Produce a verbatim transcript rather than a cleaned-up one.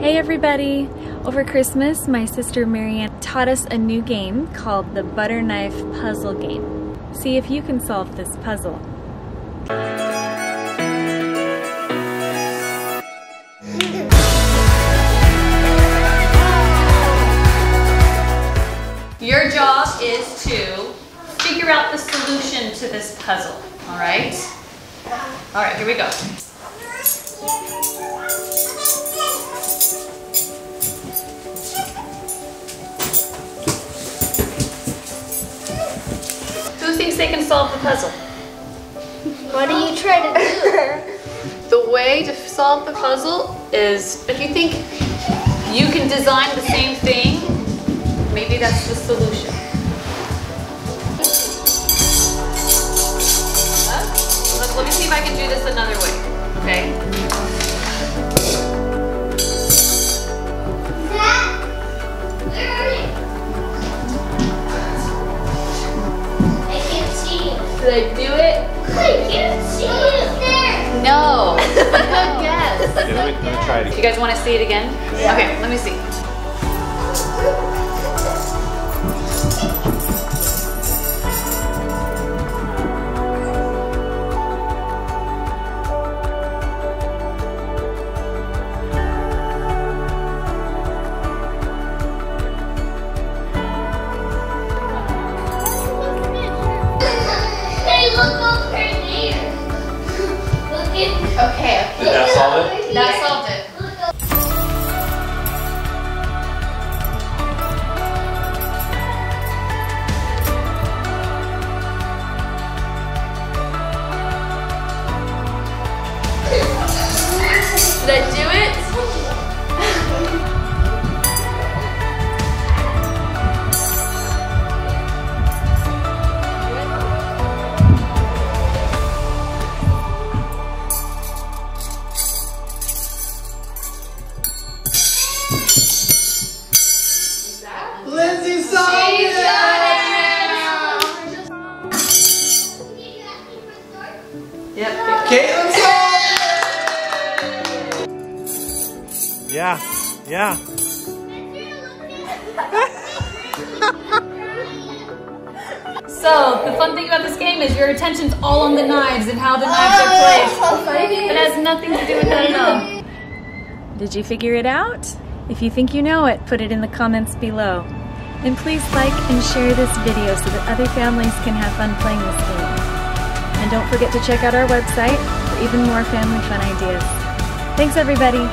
Hey everybody! Over Christmas, my sister Marianne taught us a new game called the Butter Knife Puzzle Game. See if you can solve this puzzle. Your job is to figure out the solution to this puzzle, all right? All right, here we go. They can solve the puzzle. What are you trying to do? The way to solve the puzzle is, if you think you can design the same thing, maybe that's the solution. Uh, let, let me see if I can do this another way, okay? Did I do it? I can't see it there. No. No guess. Okay, let, me, let me try it again. You guys want to see it again? Yeah. Okay, let me see. Okay. Did that solve it? That solved it. Did I do it? Lindsay solved it! Yep. Caitlin solved it! Yeah, yeah. So, the fun thing about this game is your attention's all on the knives and how the knives are placed. It has nothing to do with that at all. Did you figure it out? If you think you know it, put it in the comments below. And please like and share this video so that other families can have fun playing this game. And don't forget to check out our website for even more family fun ideas. Thanks everybody!